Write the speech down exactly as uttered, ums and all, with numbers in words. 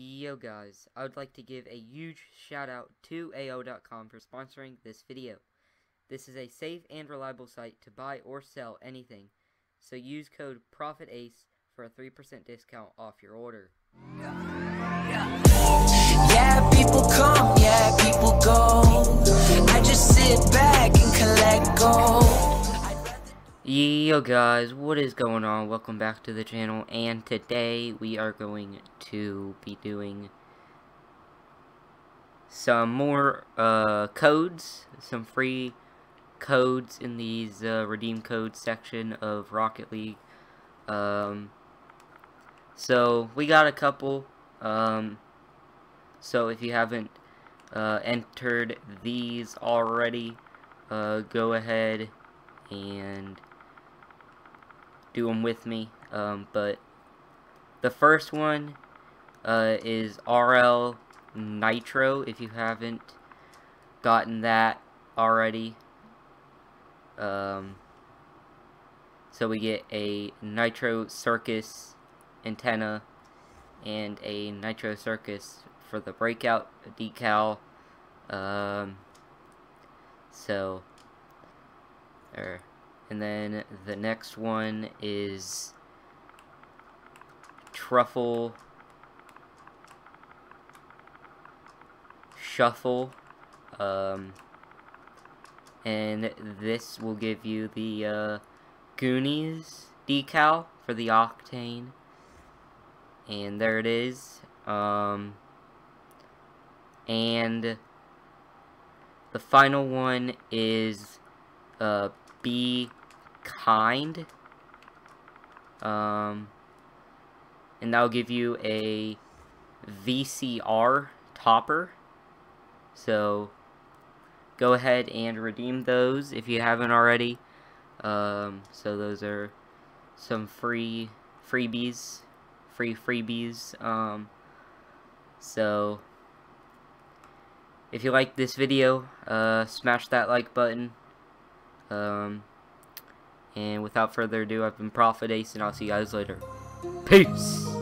Yo guys, I would like to give a huge shout out to A O dot com for sponsoring this video. This is a safe and reliable site to buy or sell anything, so use code Prophet Ace for a three percent discount off your order. Yeah, people come, yeah, people go. I just sit back and collect gold. Yo guys, what is going on? Welcome back to the channel, and today we are going to be doing some more uh, codes, some free codes in these uh, redeem codes section of Rocket League. Um, so we got a couple, um, so if you haven't uh, entered these already, uh, go ahead and do them with me, um, but the first one uh, is R L Nitro. If you haven't gotten that already, um, so we get a Nitro Circus antenna and a Nitro Circus for the breakout decal. Um, so, or. And then the next one is Truffle Shuffle, um, and this will give you the uh, Goonies decal for the Octane, and there it is. Um, and the final one is uh, Bekind. Kind, um, and that'll give you a V C R topper, so go ahead and redeem those if you haven't already. Um, so those are some free freebies, free freebies, um, so if you like this video, uh, smash that like button, um, and without further ado, I've been Prophet Ace, and I'll see you guys later. Peace!